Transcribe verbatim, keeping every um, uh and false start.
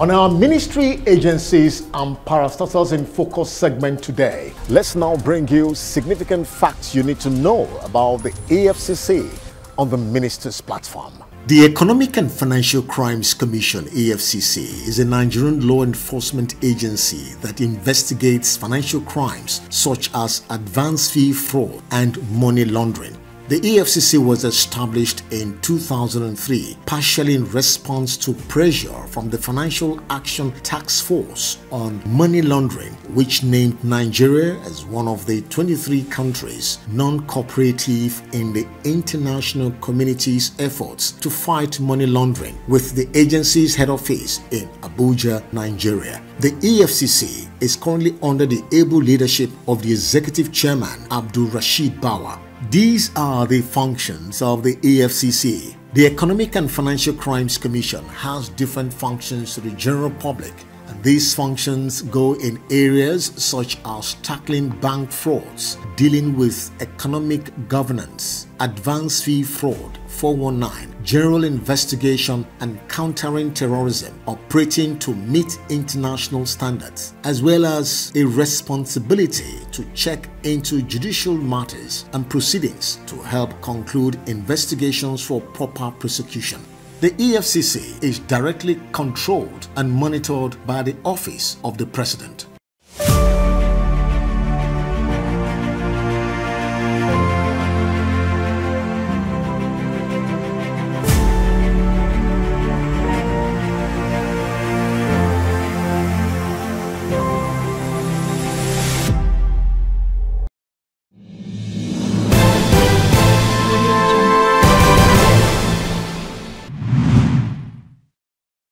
On our Ministry, Agencies and Parastatals in Focus segment today, let's now bring you significant facts you need to know about the E F C C on the Minister's Platform. The Economic and Financial Crimes Commission, E F C C, is a Nigerian law enforcement agency that investigates financial crimes such as advance fee fraud and money laundering. The E F C C was established in two thousand three, partially in response to pressure from the Financial Action Task Force on Money Laundering, which named Nigeria as one of the twenty-three countries non-cooperative in the international community's efforts to fight money laundering, with the agency's head office in Abuja, Nigeria. The E F C C is currently under the able leadership of the Executive Chairman, Abdul Rashid Bawa. These are the functions of the E F C C. The Economic and Financial Crimes Commission has different functions to the general public. These functions go in areas such as tackling bank frauds, dealing with economic governance, advance fee fraud, four one nine, general investigation and countering terrorism, operating to meet international standards, as well as a responsibility to check into judicial matters and proceedings to help conclude investigations for proper prosecution. The E F C C is directly controlled and monitored by the Office of the President.